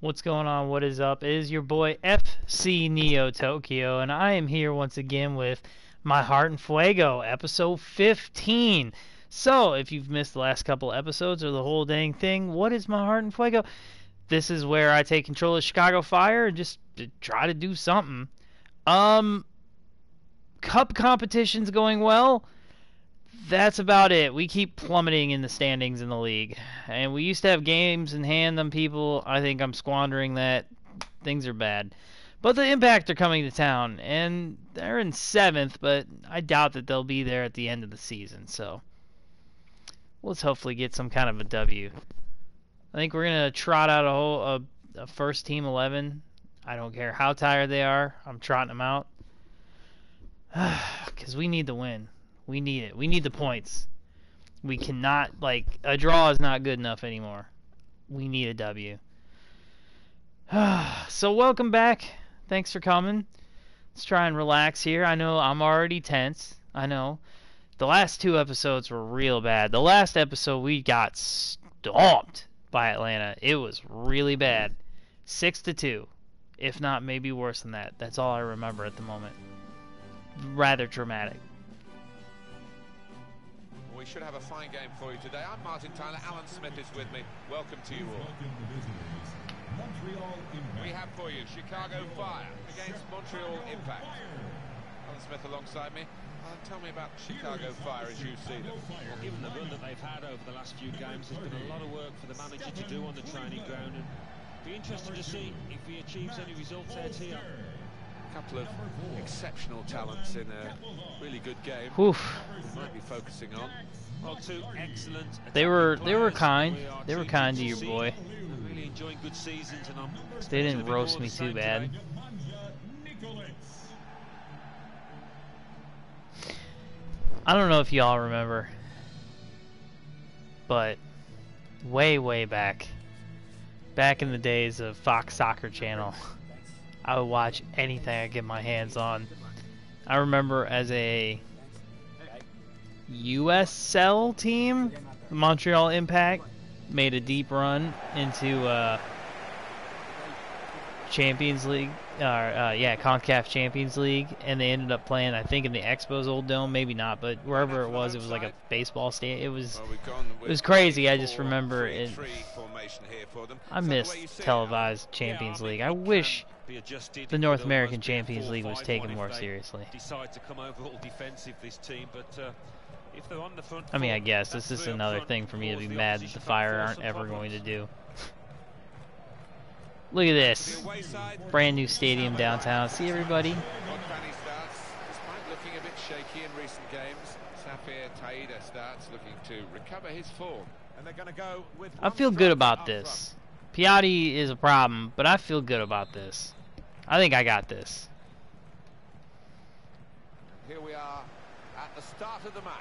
What's going on? What is up? It is your boy FC Neo Tokyo, and I am here once again with My Heart in Fuego, episode 15. So, if you've missed the last couple episodes or the whole dang thing, what is My Heart in Fuego? This is where I take control of Chicago Fire and just try to do something. Cup competition's going well. That's about it. We keep plummeting in the standings in the league. And we used to have games in hand on people. I think I'm squandering that. Things are bad. But the Impact are coming to town. And they're in 7th, but I doubt that they'll be there at the end of the season. So let's hopefully get some kind of a W. I think we're going to trot out a whole a first team 11. I don't care how tired they are. I'm trotting them out. Because we need the win. We need it. We need the points. We cannot, a draw is not good enough anymore. We need a W. So, welcome back. Thanks for coming. Let's try and relax here. I know I'm already tense. I know. The last two episodes were real bad. The last episode, we got stomped by Atlanta. It was really bad. 6-2. If not, maybe worse than that. That's all I remember at the moment. Rather dramatic. We should have a fine game for you today. I'm Martin Tyler. Alan Smith is with me. Welcome to you all. We have for you Chicago Fire against Montreal Impact. Alan Smith alongside me. Tell me about Chicago Fire as you see them. Well, given the run that they've had over the last few games, there's been a lot of work for the manager to do on the training ground. And be interested to see if he achieves any results out here. A couple of exceptional talents in a really good game. Oof. We might be focusing on. Well, two excellent. They were kind. They were kind to your boy. Really enjoying good seasons, and they didn't roast me too bad. I don't know if y'all remember, but way back in the days of Fox Soccer Channel. I would watch anything I get my hands on. I remember as a USL team, Montreal Impact made a deep run into Champions League, or CONCACAF Champions League, and they ended up playing, I think, in the Expos old dome, maybe not, but wherever it was like a baseball stand. It was crazy. I just remember it. I miss televised Champions League. I wish the North American Champions League was taken more seriously. I mean, I guess this is another thing for me to be mad that the Fire aren't ever going to do. Look at this brand new stadium downtown. See everybody. Looking a bit shaky in recent games, Safir Taida starts looking to recover his form, and they're going to go with. I feel good about this. Piatti is a problem, but I feel good about this. I think I got this. Here we are at the start of the match.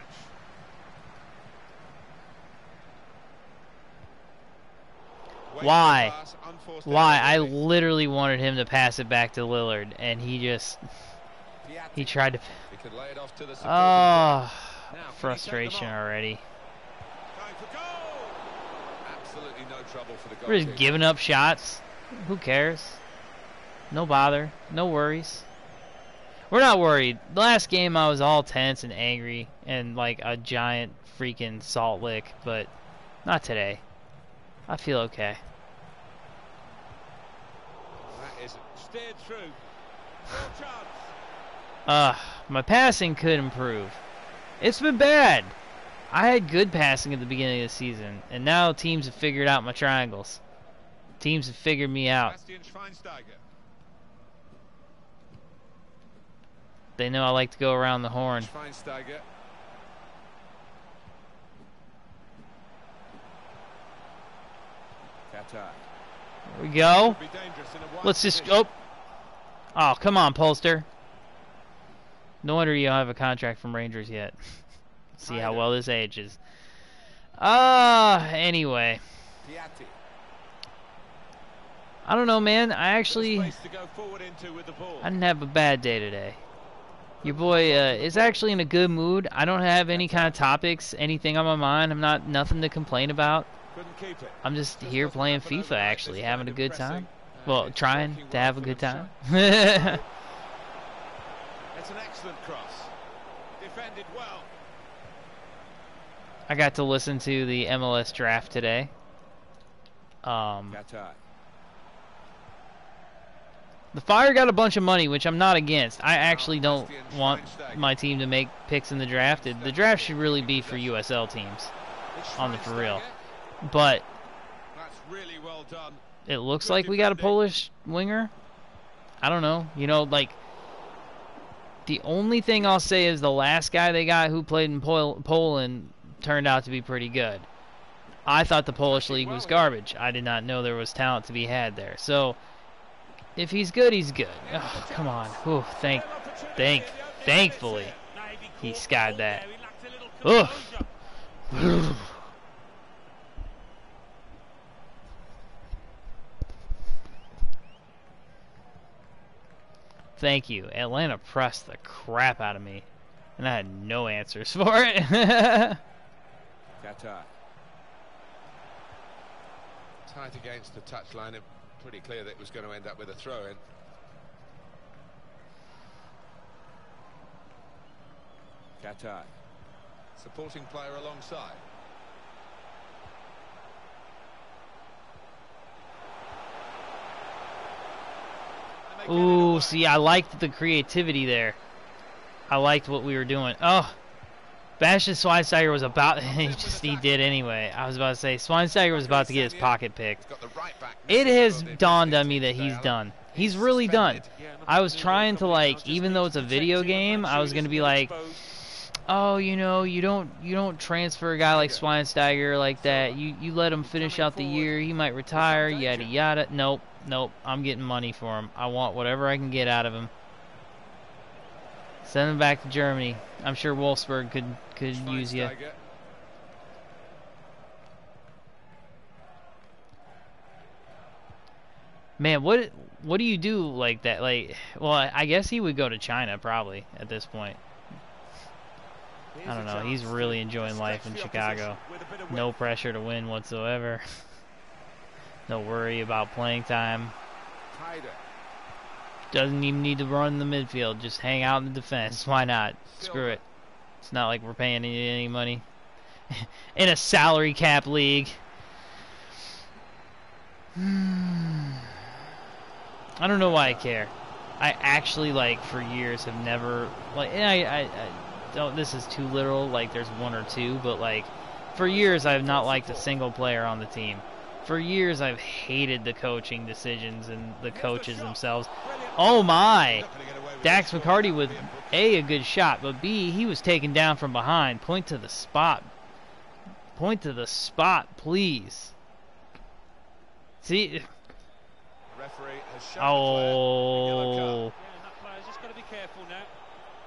Why? Why? I literally wanted him to pass it back to Lillard, and he just... He tried to... Oh, frustration already. We're just giving up shots. Who cares? No bother. No worries. We're not worried. Last game I was all tense and angry and like a giant freaking salt lick, but not today. I feel okay. That is steered through. No chance. My passing could improve. It's been bad. I had good passing at the beginning of the season, and now teams have figured out my triangles. Teams have figured me out. Bastian Schweinsteiger. They know I like to go around the horn. Schweinsteiger. Katai. There we go. Let's just... Oh, come on, Polster. No wonder you don't have a contract from Rangers yet. See how well this ages. Anyway. I don't know, man. I didn't have a bad day today. Your boy is actually in a good mood. I don't have any kind of topics, anything on my mind. I'm not nothing to complain about. I'm just here playing FIFA, actually, having a good time. Well, trying to have a good time. It's an excellent cross. Defended well. I got to listen to the MLS draft today. The Fire got a bunch of money, which I'm not against. I actually don't want my team to make picks in the draft. The draft should really be for USL teams, on the for real. But it looks like we got a Polish winger. I don't know. You know, like, the only thing I'll say is the last guy they got who played in Poland turned out to be pretty good. I thought the Polish league was garbage. I did not know there was talent to be had there. So if he's good, he's good. Oh, come on. Whew, thankfully he skied that. Oof. Thank you. Atlanta pressed the crap out of me, and I had no answers for it. Katai. Tight against the touchline, and pretty clear that it was going to end up with a throw-in. Katai. Supporting player alongside. Ooh, see, I liked the creativity there. I liked what we were doing. Oh, Bastian Schweinsteiger was about... he did anyway. I was about to say, Schweinsteiger was about to get his pocket picked. It has dawned on me that he's done. He's really done. I was trying to, like, even though it's a video game, I was going to be like, oh, you know, you don't transfer a guy like Schweinsteiger like that. You let him finish out the year. He might retire, yada, yada. Nope. Nope, I'm getting money for him. I want whatever I can get out of him. Send him back to Germany. I'm sure Wolfsburg could use you. Man, what do you do like that? Like, well, I guess he would go to China probably at this point. I don't know. He's really enjoying life in Chicago. No pressure to win whatsoever. No worry about playing time. Doesn't even need to run in the midfield. Just hang out in the defense. Why not? Screw it. It's not like we're paying any money. In a salary cap league. I don't know why I care. I actually, like, for years have never... like, and I don't... this is too literal. Like, there's one or two. But, like, for years I have not liked a single player on the team. For years, I've hated the coaching decisions and the coaches themselves. Oh, my. Dax McCarty with, A, a good shot, but, B, he was taken down from behind. Point to the spot. Point to the spot, please. See? Oh.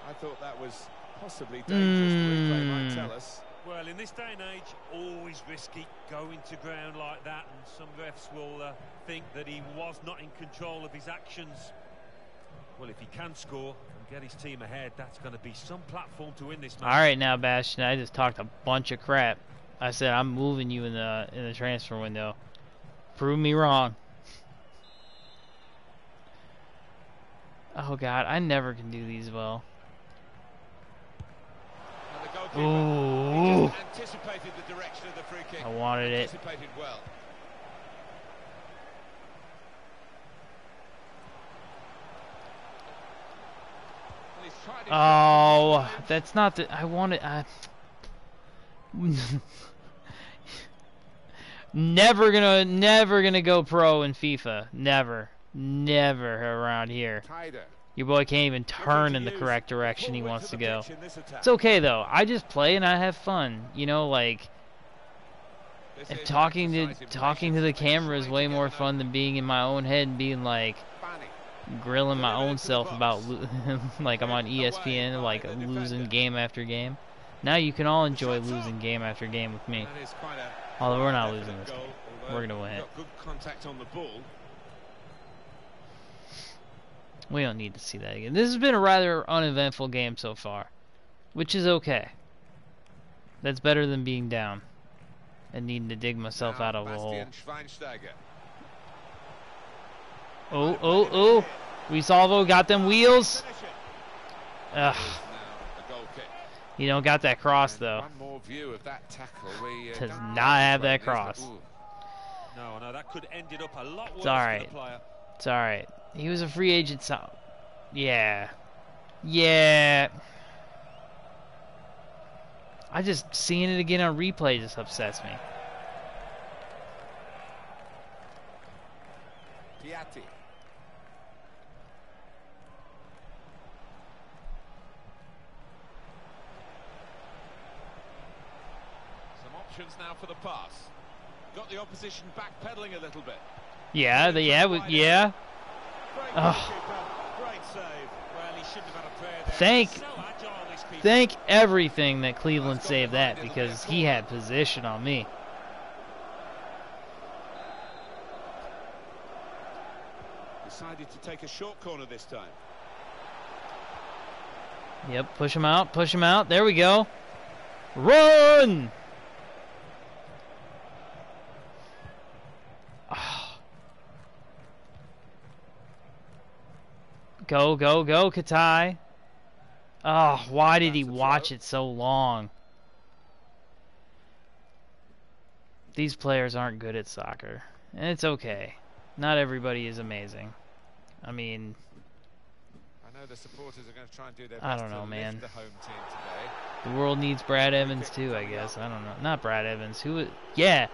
I thought that was possibly dangerous. The replay might tell us. Well, in this day and age, always risky going to ground like that, and some refs will think that he was not in control of his actions. Well, if he can score and get his team ahead, that's going to be some platform to win this match. All right, now, Bastian, I just talked a bunch of crap. I said I'm moving you in the transfer window. Prove me wrong. Oh God, I never can do these well. Ooh. Anticipated the direction of the free kick. I wanted it. Anticipated well. Oh, that's not the... I wanted... never gonna go pro in FIFA. Never around here. Your boy can't even turn in the correct direction he wants to go. It's okay, though. I just play and I have fun. You know, like, talking to the camera is way more fun than being in my own head and being, like, grilling my own self about, like, I'm on ESPN, like, losing game after game. Now you can all enjoy losing game after game with me. Although we're not losing this game. We're going to win it. We don't need to see that again. This has been a rather uneventful game so far, which is okay. That's better than being down. and needing to dig myself out of a hole. Oh, oh, oh. Wesalvo got them wheels. Ugh. You don't got that cross, though. Does not have that cross. No, that could end it up a lot worse. It's all right. It's all right. He was a free agent, so... Yeah. Yeah. I just... Seeing it again on replay just upsets me. Piatti. Some options now for the pass. Got the opposition backpedaling a little bit. Yeah, yeah. Oh. Great save. Well, he shouldn't have had a prayer there. Thank everything that Cleveland saved that, because he had position on me. Decided to take a short corner this time. Yep, push him out, push him out. There we go. Run! Go, go, go, Katai. Oh, why did he watch it so long? These players aren't good at soccer. And it's okay. Not everybody is amazing. I mean... I know the supporters are going to try and do their best. I don't know, man. The home team today. The world needs Brad Evans too, I guess. I don't know. Not Brad Evans. Who? Yeah.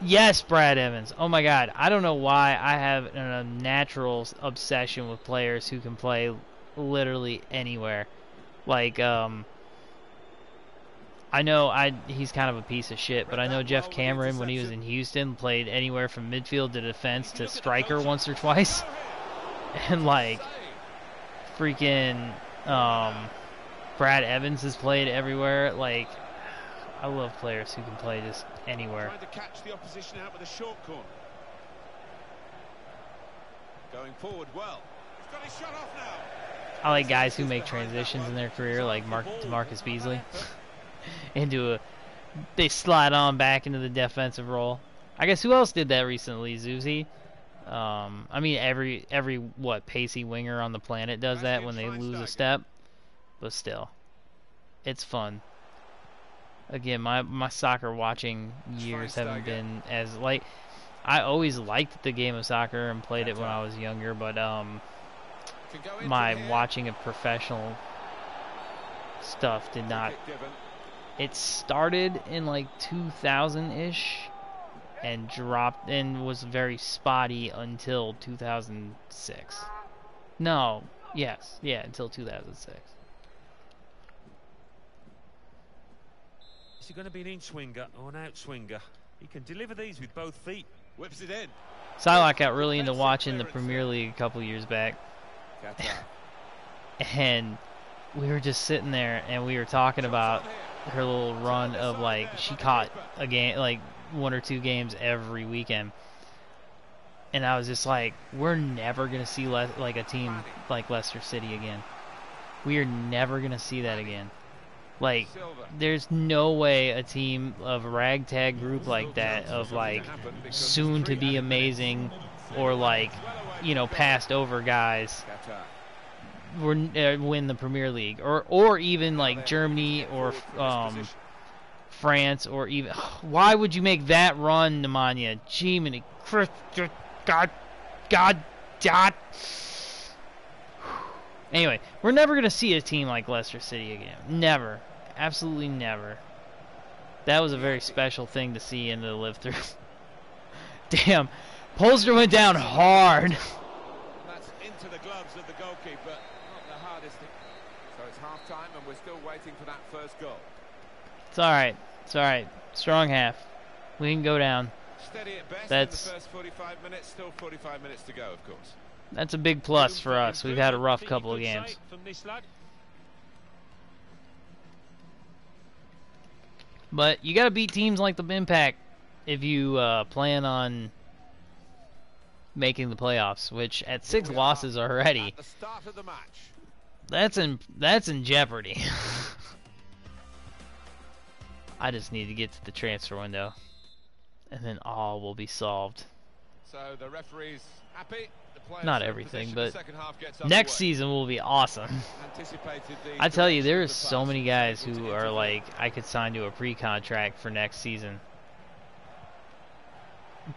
Yes, Brad Evans. Oh my God. I don't know why I have a natural obsession with players who can play literally anywhere. Like, I know he's kind of a piece of shit, but I know Jeff Cameron, when he was in Houston, played anywhere from midfield to defense to striker once or twice. And, like, freaking Brad Evans has played everywhere. Like, I love players who can play just anywhere. Trying to catch the opposition out with a short corner. Going forward well. He's got his shot off now. I like guys who make transitions in their career, like Marcus Beasley. They slide on back into the defensive role. I guess who else did that recently? Zuzi. I mean, every pacey winger on the planet does that when they lose a step. But still, it's fun. Again, my soccer watching years haven't been as like. I always liked the game of soccer and played it when I was younger, but my watching of professional stuff did not. It started in like 2000-ish and dropped and was very spotty until 2006. No, yes, yeah, until 2006. He's going to be an in-swinger or an out-swinger. He can deliver these with both feet. Whips it in. Silak got really into watching the Premier League a couple years back. And we were just sitting there and we were talking about her little run of, like, she caught a game, like, 1 or 2 games every weekend. And I was just like, we're never going to see, like, a team like Leicester City again. We are never going to see that again. Like, there's no way a team of a ragtag group like that, of like soon to be amazing or like, you know, passed over guys, win the Premier League, or even like Germany or France, or even why would you make that run, Nemanja? Gee, God. Anyway, we're never going to see a team like Leicester City again. Never. Absolutely never. That was a very special thing to see and to live through. Damn. Polster went down hard. That's into the gloves of the goalkeeper. Not the hardest thing. So it's half time and we're still waiting for that first goal. It's all right. It's all right. Strong half. We can go down. Steady at best. That's in the first 45 minutes. Still 45 minutes to go, of course. That's a big plus for us. We've had a rough couple of games. But you got to beat teams like the Impact if you plan on making the playoffs, which at 6 losses already, that's in jeopardy. I just need to get to the transfer window. and then all will be solved. So the referee's happy. The not everything, but next season will be awesome. I tell you, there is so many guys who are like, I could sign to a pre-contract for next season.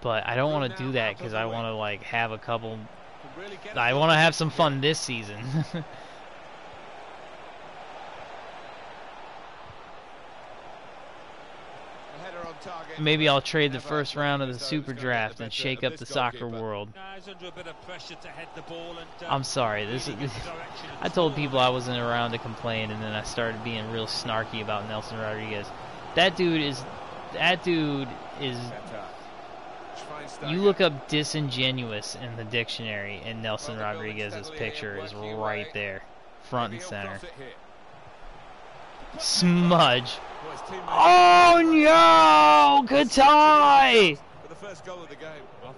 But I don't want to do that because I want to like have a couple. I want to have some fun this season. Maybe I'll trade the first round of the Super Draft and shake up the soccer world. I'm sorry, this is, I told people I wasn't around to complain, and then I started being real snarky about Nelson Rodriguez. That dude is you look up disingenuous in the dictionary and Nelson Rodriguez's picture is right there, front and center. Smudge. Oh no! Katai!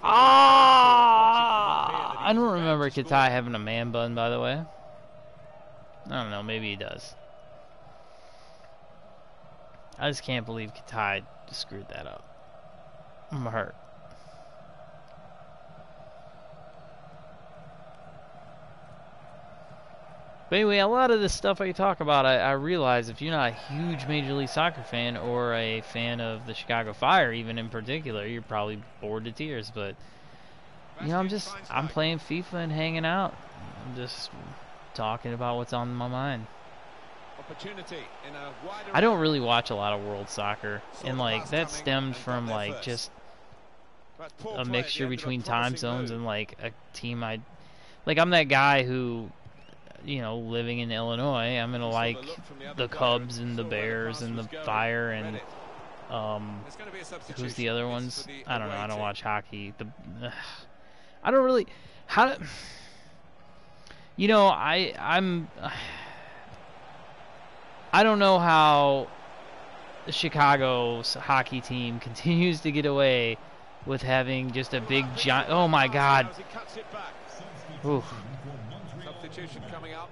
Ah! I don't remember Katai having a man bun, by the way. I don't know, maybe he does. I just can't believe Katai screwed that up. I'm hurt. But anyway, a lot of this stuff I talk about, I realize if you're not a huge Major League Soccer fan or a fan of the Chicago Fire, even in particular, you're probably bored to tears. But you know, I'm playing FIFA and hanging out. I'm just talking about what's on my mind. I don't really watch a lot of world soccer, and like that stemmed from like just a mixture between time zones and like a team I like. I'm that guy who, you know, living in Illinois, I'm gonna like the Cubs and the Bears and the Fire and who's the other ones? I don't know. I don't watch hockey. I don't really. How do you know? I don't know how the Chicago's hockey team continues to get away with having just a big giant. Oh my God! Oof. Coming up.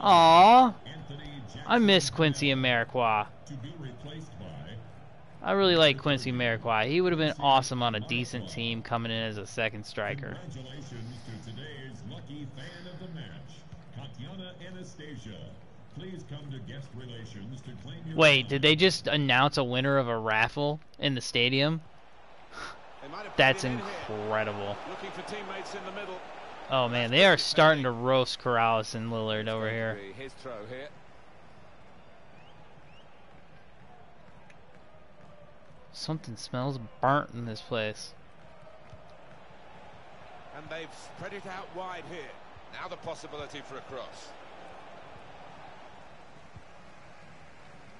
Aww, I miss Quincy Amarikwa. I really like Quincy Amarikwa. He would have been awesome on a decent team coming in as a second striker. Wait, did they just announce a winner of a raffle in the stadium? That's incredible. Oh man, they are starting to roast Corrales and Lillard over here. Something smells burnt in this place. And they've spread it out wide here. Now the possibility for a cross.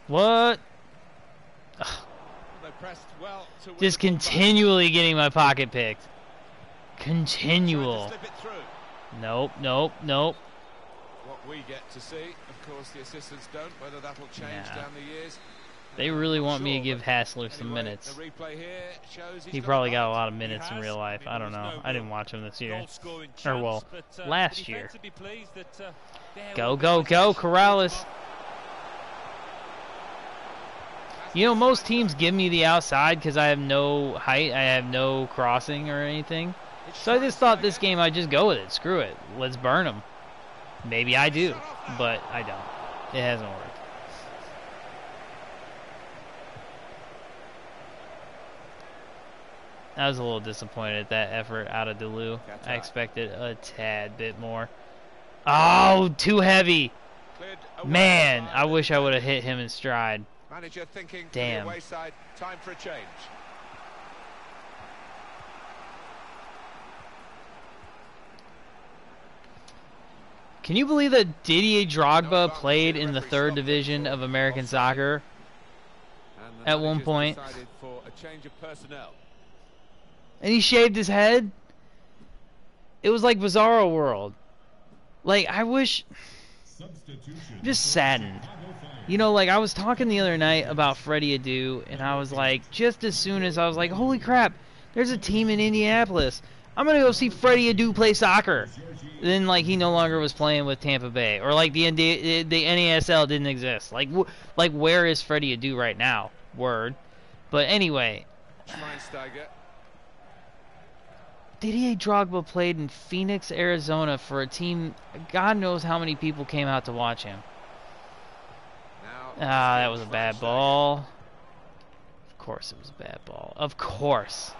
What? Well just continually getting my pocket picked. Continual. Nope, nope, nope. What we get to see, of course, the assistants don't. Whether that'll change down the years. They really want me to give Hassler some minutes. The replay here shows he probably got a lot of minutes in real life. I don't know. I didn't watch him this year. Or well, last year. Go, go, go, Corrales. You know, most teams give me the outside because I have no height, I have no crossing or anything. So I just thought this game I'd just go with it. Screw it. Let's burn them. Maybe I do, but I don't. It hasn't worked. I was a little disappointed at that effort out of Deleu. I expected a tad bit more. Oh, too heavy. Man, I wish I would have hit him in stride. Manager thinking damn the wayside, time for a change. Can you believe that Didier Drogba played in the third division of American soccer at one point? For a change of personnel. And he shaved his head? It was like Bizarro World. Like, I wish... I'm just saddened. You know, like, I was talking the other night about Freddie Adu, and I was like, just as soon as I was like, holy crap, there's a team in Indianapolis. I'm going to go see Freddie Adu play soccer. And then, like, he no longer was playing with Tampa Bay. Or, like, the NASL didn't exist. Like, where is Freddie Adu right now? word. But anyway, Schweinsteiger. Didier Drogba played in Phoenix, Arizona for a team God knows how many people came out to watch him. Ah, that was a bad ball. Of course it was a bad ball. Of course.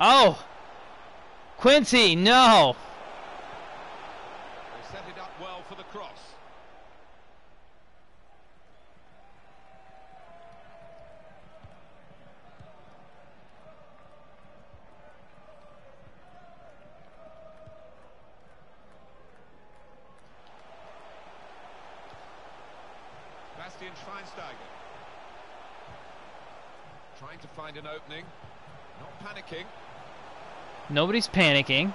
Oh! Quincy, no! They set it up well for the cross. Bastian Schweinsteiger trying to find an opening, not panicking. Nobody's panicking.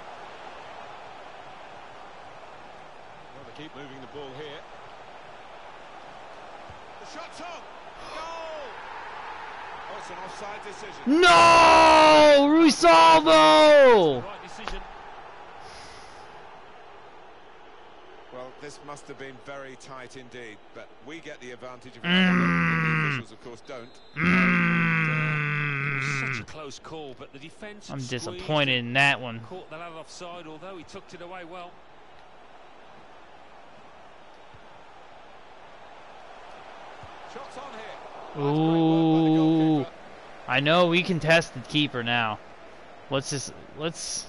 Well, they keep moving the ball here. The shot's on. Goal! Oh, it's an offside decision. No, Rusalvo! Right decision. Well, this must have been very tight indeed, but we get the advantage of the officials, of course, don't. Such a close call, but the defense. I'm disappointed in that one. Caught the lad offside, although he tucked it away well. Shots on here. Ooh, I know we can test the keeper now. Let's just let's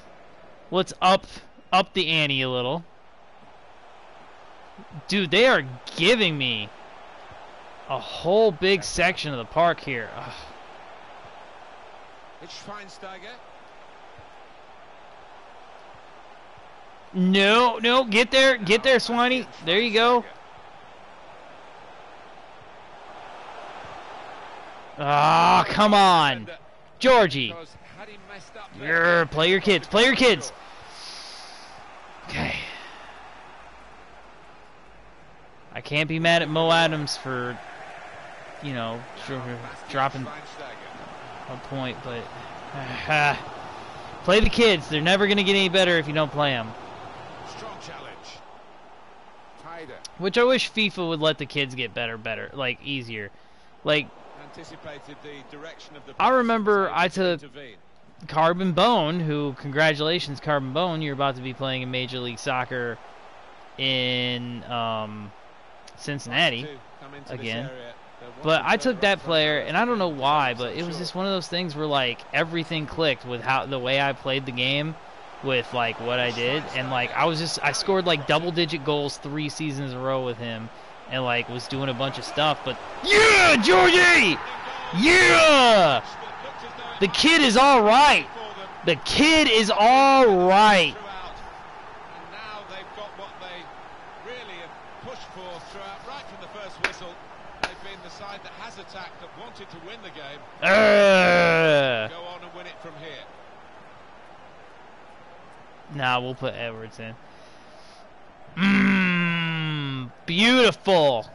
up the ante a little. Dude, they are giving me a whole big section of the park here. Ugh. It's Schweinsteiger. No, no, get there, Swiney. There you go. Ah, oh, come on. Georgie. Grr, play your kids, play your kids. Okay. I can't be mad at Mo Adams for, you know, dropping a point, but play the kids. They're never going to get any better if you don't play them. Strong challenge. Which I wish FIFA would let the kids get better, like easier. Like anticipated the direction of the I remember I took Carbon Bone, who congratulations Carbon Bone, you're about to be playing in Major League Soccer in Cincinnati again. But I took that player, and I don't know why, but it was just one of those things where, like, everything clicked with how the way I played the game, with, like, what I did. And, like, I scored, like, double-digit goals 3 seasons in a row with him and, like, was doing a bunch of stuff. But, yeah, Georgie! Yeah! The kid is all right. The kid is all right. And now they've got what they really have pushed for throughout, right from the first whistle. The side that has attacked, that wanted to win the game. Go on and win it from here. Nah, we'll put Edwards in. Beautiful.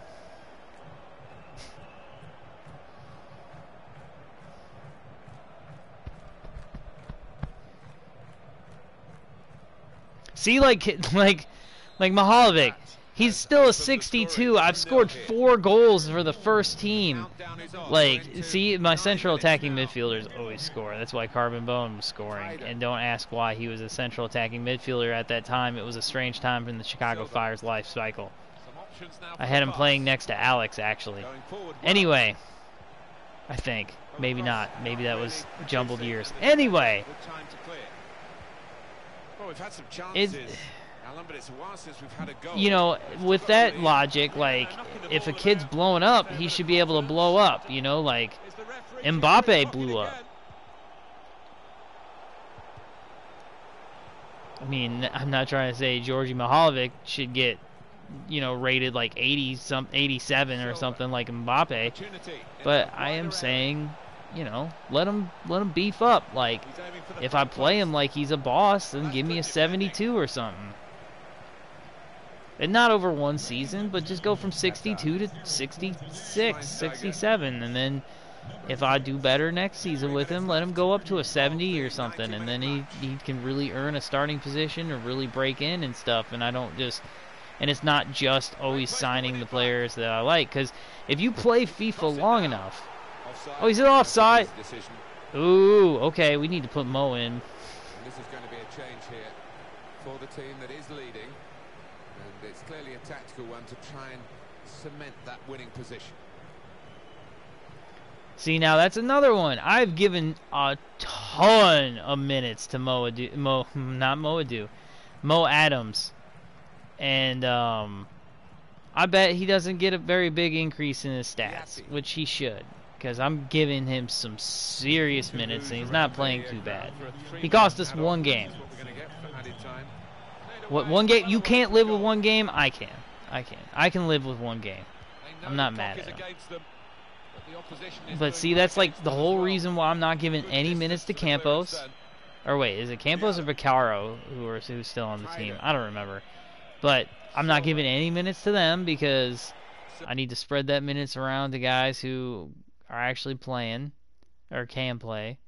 See, like Mihalovic. He's still a 62. I've scored 4 goals for the first team. Like, see, my central attacking midfielders always score. That's why Carbon Bone was scoring. And don't ask why he was a central attacking midfielder at that time. It was a strange time in the Chicago Fire's life cycle. I had him playing next to Alex, actually. Anyway, I think. Maybe not. Maybe that was jumbled years. Anyway. Well, we've had some chances. You know, with that logic, like, if a kid's blown up, he should be able to blow up, you know, like Mbappe blew up. I mean, I'm not trying to say Georgie Mihalovic should get, you know, rated like 87 or something like Mbappe, but I am saying, you know, let him beef up. Like, if I play him like he's a boss, then give me a 72 or something. And not over one season, but just go from 62 to 66, 67. And then if I do better next season with him, let him go up to a 70 or something. And then he can really earn a starting position or really break in and stuff. And I don't just and it's not just always signing the players that I like. Because if you play FIFA long enough... Oh, he's offside. Ooh, okay, we need to put Mo in. This is going to be a change here for the team that is leading. And it's clearly a tactical one to try and cement that winning position. See, now that's another one. I've given a ton of minutes to Mo Adams. And I bet he doesn't get a very big increase in his stats, which he should, because I'm giving him some serious minutes and he's not playing too bad. He cost us one game. What, one game? You can't live with one game? I can. I can live with one game. I'm not mad at him. But see, that's like the whole reason why I'm not giving any minutes to Campos. Or wait, is it Campos or Vaccaro who's still on the team? I don't remember. But I'm not giving any minutes to them because I need to spread that minutes around to guys who are actually playing or can play.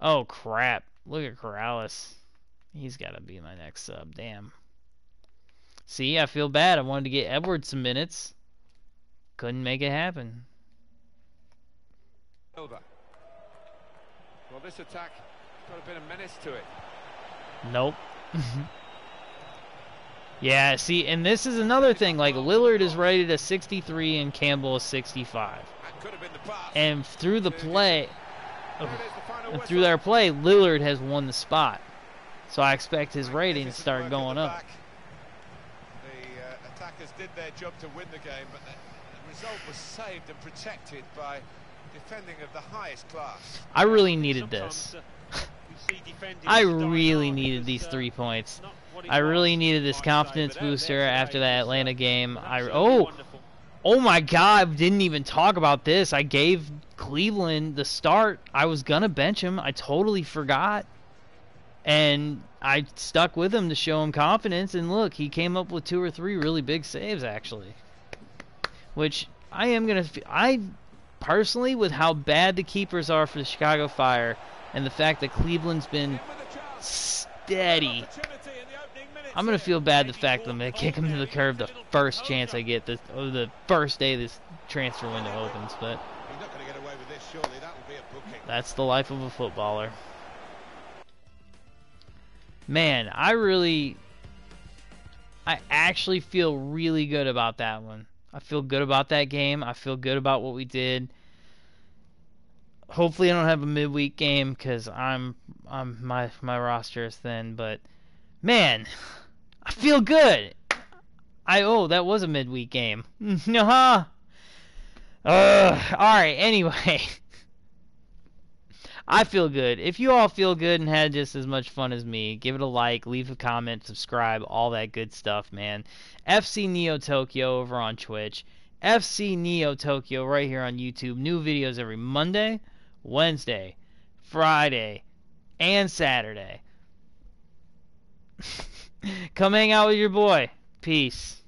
Oh, crap. Look at Corrales. He's got to be my next sub. Damn. See, I feel bad. I wanted to get Edwards some minutes. Couldn't make it happen. Well, this attack got a bit of menace to it. Nope. Yeah, see, and this is another thing. Like, Lillard is rated a 63 and Campbell is 65. And through the play, Lillard has won the spot. So I expect his rating to start going up. The attackers did their job to win the game, but the result was saved and protected by defending of the highest class. I really needed this. I really needed these 3 points. I really needed this confidence booster after that Atlanta game. Oh my God, didn't even talk about this. I gave Cleveland the start. I was going to bench him. I totally forgot. And I stuck with him to show him confidence. And look, he came up with 2 or 3 really big saves, actually. Which I am going to... I personally, with how bad the keepers are for the Chicago Fire and the fact that Cleveland's been steady... I'm going to feel bad the fact that I'm going to kick him to the curb the first chance I get, the first day this transfer window opens, but that's the life of a footballer. Man, I actually feel really good about that one. I feel good about that game. I feel good about what we did. Hopefully I don't have a midweek game because my roster is thin, but... Man, I feel good. Oh, that was a midweek game. All right, anyway. I feel good. If you all feel good and had just as much fun as me, give it a like, leave a comment, subscribe, all that good stuff, man. FC Neo Tokyo over on Twitch. FC Neo Tokyo right here on YouTube. New videos every Monday, Wednesday, Friday, and Saturday. Come hang out with your boy. Peace.